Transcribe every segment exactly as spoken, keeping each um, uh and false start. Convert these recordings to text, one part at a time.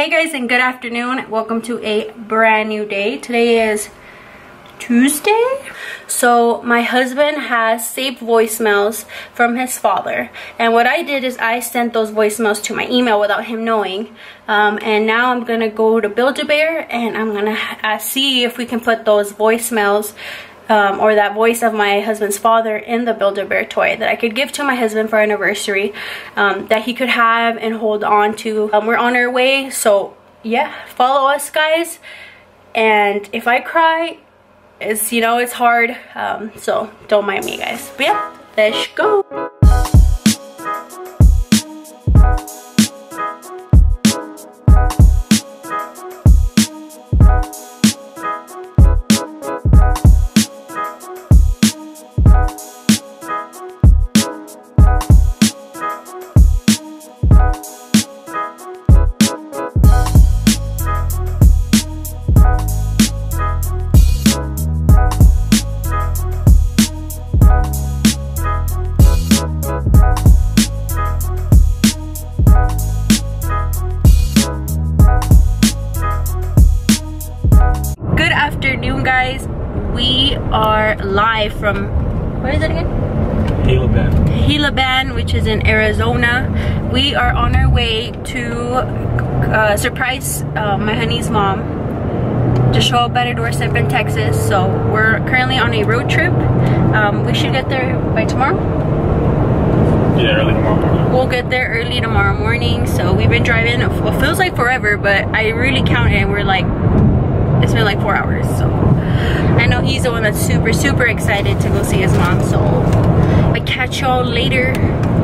Hey guys, and good afternoon. Welcome to a brand new day. Today is Tuesday. So my husband has saved voicemails from his father, and what I did is I sent those voicemails to my email without him knowing, um, and now I'm gonna go to Build-A-Bear and I'm gonna uh, see if we can put those voicemails Um, or that voice of my husband's father in the Build-A-Bear toy that I could give to my husband for our anniversary, um, that he could have and hold on to. Um, we're on our way, so yeah, follow us guys. And if I cry, it's, you know, it's hard, um, so don't mind me guys. But yeah, let's go. Live from, where is it again? Gila Bend. Gila Bend, which is in Arizona. We are on our way to uh, surprise uh, my honey's mom to show up at her doorstep in Texas. So we're currently on a road trip. Um, we should get there by tomorrow? Yeah, early tomorrow morning. We'll get there early tomorrow morning. So we've been driving, it feels like forever, but I really count it and we're like, it's been like four hours, so. I know he's the one that's super, super excited to go see his mom, so. I catch y'all later,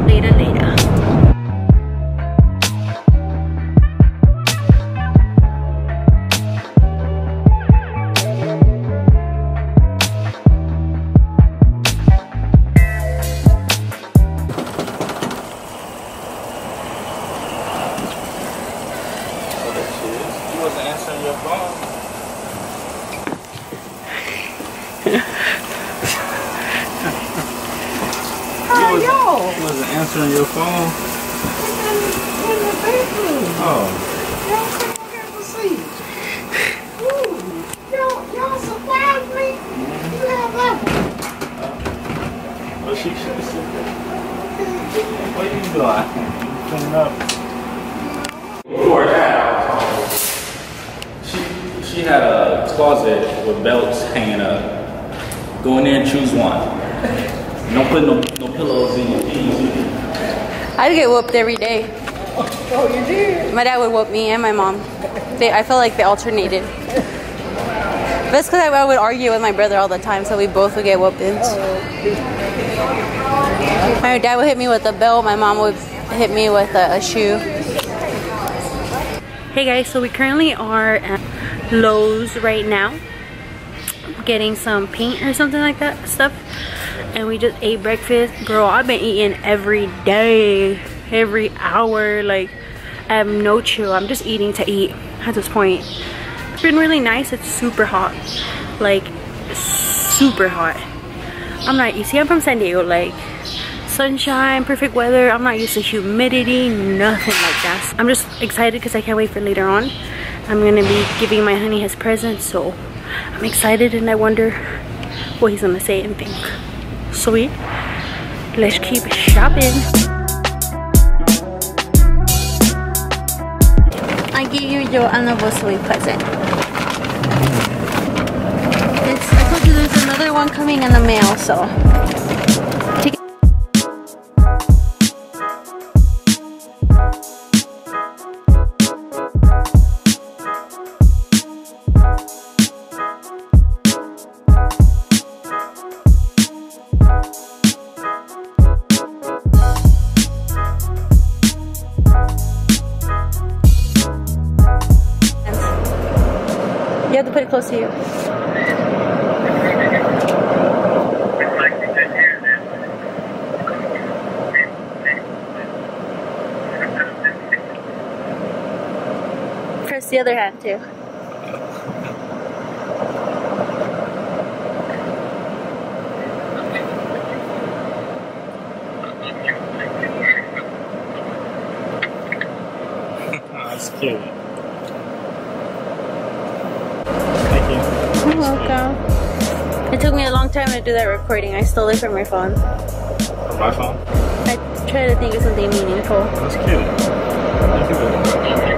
later, later. Answering your phone. In the bathroom. Oh. Y'all come over here for sleep. Ooh. Y'all surprised me. You have that one. Well, she should have said that. What are you doing? You coming up? Before that, she, she had a closet with belts hanging up. Go in there and choose one. Don't put no, no pillows in your jeans. I'd get whooped every day. Oh, you did? My dad would whoop me and my mom. They, I felt like they alternated. That's because I, I would argue with my brother all the time, so we both would get whooped. Oh. My dad would hit me with a belt, my mom would hit me with a, a shoe. Hey guys, so we currently are at Lowe's right now, getting some paint or something like that stuff. And we just ate breakfast. Girl, I've been eating every day, every hour. Like, I have no chill. I'm just eating to eat at this point. It's been really nice. It's super hot. Like, super hot. I'm not, you see, I'm from San Diego. Like, sunshine, perfect weather. I'm not used to humidity, nothing like that. I'm just excited because I can't wait for later on. I'm gonna be giving my honey his present, so I'm excited and I wonder what he's gonna say and think. So we, let's keep shopping. I give you your anniversary present. It's, I told you there's another one coming in the mail, so. You have to put it close to you. Press the other hand too. That's cute. You're welcome. It took me a long time to do that recording. I stole it from your phone. From my phone? I try to think of something meaningful. That's cute.